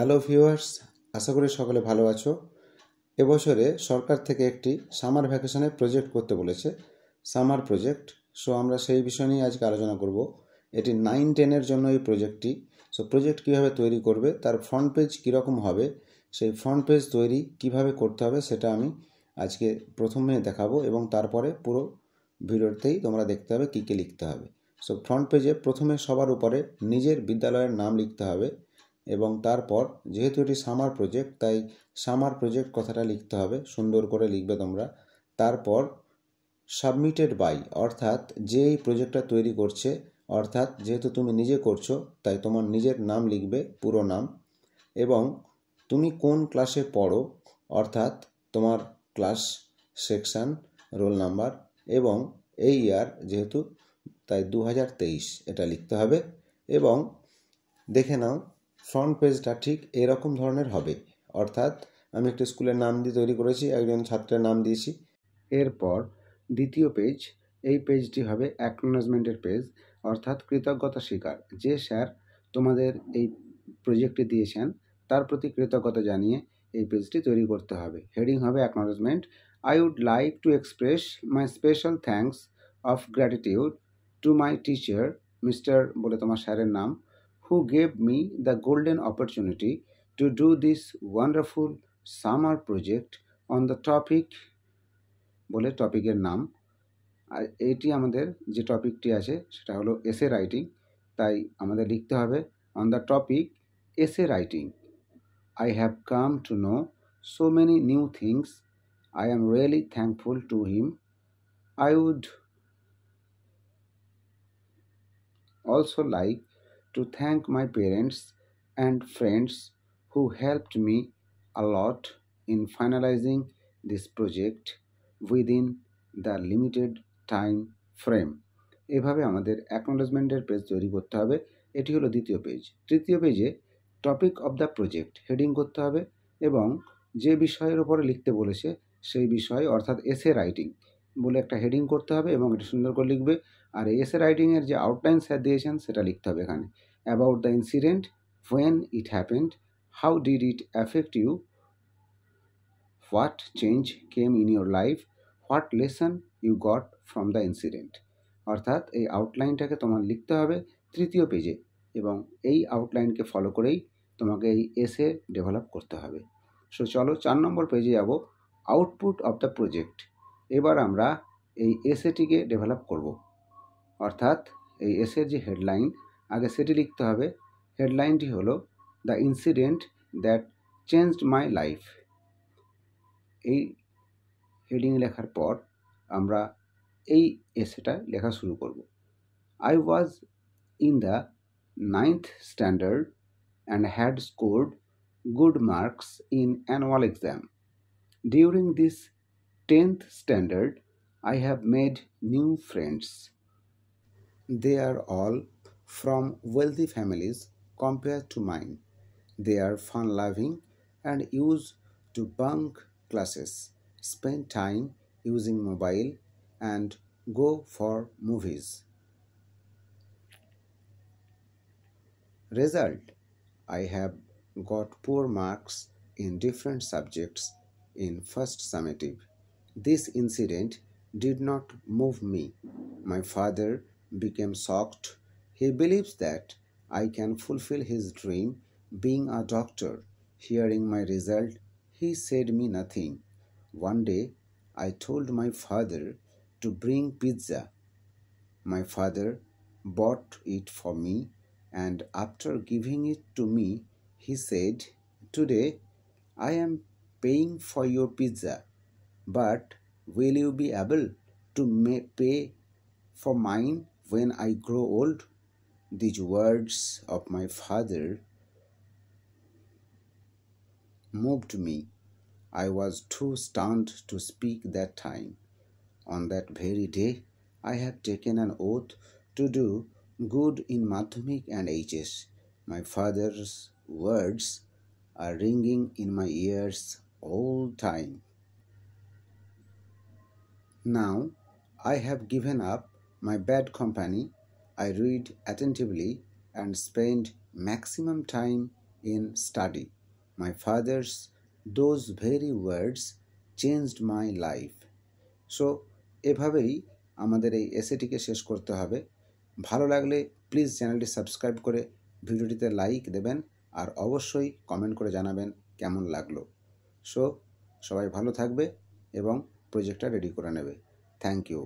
Hello viewers, আশা করি সকলে ভালো আছো। এবছরে সরকার থেকে একটি সামার ভ্যাকেশনের প্রজেক্ট করতে বলেছে, সামার প্রজেক্ট। সো আমরা সেই বিষয় নিয়ে আজকে আলোচনা করব। এটি 9-10-এর জন্য এই প্রজেক্টটি। সো প্রজেক্ট কীভাবে তৈরি করবে, তার ফ্রন্ট পেজ কীরকম হবে, সেই ফ্রন্ট পেজ তৈরি কিভাবে করতে হবে সেটা আমি আজকে প্রথমে দেখাবো, এবং তারপরে পুরো ভিডিওতেই তোমরা দেখতে হবে কী কী লিখতে হবে। সো ফ্রন্ট পেজে প্রথমে সবার উপরে নিজের বিদ্যালয়ের নাম লিখতে হবে, এবং তারপর যেহেতু এটি সামার প্রজেক্ট তাই সামার প্রজেক্ট কথাটা লিখতে হবে, সুন্দর করে লিখবে তোমরা। তারপর সাবমিটেড বাই, অর্থাৎ যে এই প্রজেক্টটা তৈরি করছে, অর্থাৎ যেহেতু তুমি নিজে করছো তাই তোমার নিজের নাম লিখবে, পুরো নাম, এবং তুমি কোন ক্লাসে পড়ো, অর্থাৎ তোমার ক্লাস, সেকশান, রোল নাম্বার, এবং এই ইয়ার যেহেতু তাই 2023 এটা লিখতে হবে। এবং দেখে নাও ফ্রন্ট পেজটা ঠিক এরকম ধরনের হবে, অর্থাৎ আমি একটা স্কুলের নাম দিয়ে তৈরি করেছি, একজন ছাত্রের নাম দিয়েছি। এরপর দ্বিতীয় পেজ, এই পেজটি হবে অ্যাকনলেজমেন্টের পেজ, অর্থাৎ কৃতজ্ঞতা স্বীকার, যে স্যার তোমাদের এই প্রজেক্টটি দিয়েছেন তার প্রতি কৃতজ্ঞতা জানিয়ে এই পেজটি তৈরি করতে হবে। হেডিং হবে acknowledgement, I would like to express my special thanks of gratitude to my teacher, mister বলে তোমার স্যারের নাম, who gave me the golden opportunity to do this wonderful summer project on the topic বলে টপিকের নাম। আর এটি আমাদের যে টপিকটি আছে সেটা হলো এসে রাইটিং, তাই আমাদের লিখতে হবে on the topic essay writing. I have come to know so many new things, I am really thankful to him, I would also like to thank my parents and friends who helped me a lot in finalizing this project within the limited time frame. এভাবে আমাদের অ্যাকনলেজমেন্টের page তৈরি করতে হবে। এটি হলো দ্বিতীয় page. তৃতীয় পেজে topic of the project heading করতে হবে, এবং যে বিষয়ের উপরে লিখতে বলেছে সেই বিষয়, অর্থাৎ এসে রাইটিং বলে একটা হেডিং করতে হবে, এবং এটা সুন্দর করে লিখবে। আর এসে রাইটিংয়ের যে আউটলাইন স্যার দিয়েছেন সেটা লিখতে হবে এখানে। About the incident, when it happened, how did it affect you, what change came in your life, what lesson you got from the incident. অর্থাৎ এই আউটলাইনটাকে তোমার লিখতে হবে তৃতীয় পেজে, এবং এই আউটলাইনকে ফলো করেই তোমাকে এই এসে ডেভেলপ করতে হবে। সো চলো 4 নম্বর পেজে যাব, আউটপুট অফ দ্য প্রজেক্ট। এবার আমরা এই এসেটিকে ডেভেলপ করব, অর্থাৎ এই এসের যে হেডলাইন আগে সেটি লিখতে হবে। হেডলাইনটি হলো the incident that changed my life. এই হেডিং লেখার পর আমরা এই এসেটা লেখা শুরু করব। I was in the 9th standard and had scored good marks in annual exam. During this 10th standard I have made new friends, they are all from wealthy families compared to mine. They are fun-loving and used to bunk classes, spend time using mobile, and go for movies. Result, I have got poor marks in different subjects in first summative. This incident did not move me. My father became shocked. He believes that I can fulfill his dream being a doctor. Hearing my result, he said me nothing. One day, I told my father to bring pizza. My father bought it for me, and after giving it to me, he said, "Today, I am paying for your pizza, but will you be able to pay for mine when I grow old?" These words of my father moved me. I was too stunned to speak that time. On that very day, I have taken an oath to do good in Madhyamik and HS. My father's words are ringing in my ears all time. Now, I have given up my bad company. I read attentively and spend maximum time in study. My father's those very words changed my life. So এভাবেই আমাদের এই এসেটিকে শেষ করতে হবে। ভালো লাগলে please চ্যানেলটি subscribe করে ভিডিওটিতে লাইক দেবেন আর অবশ্যই কমেন্ট করে জানাবেন কেমন লাগলো। সো সবাই ভালো থাকবে এবং প্রজেক্টটা রেডি করে নেবে। Thank you.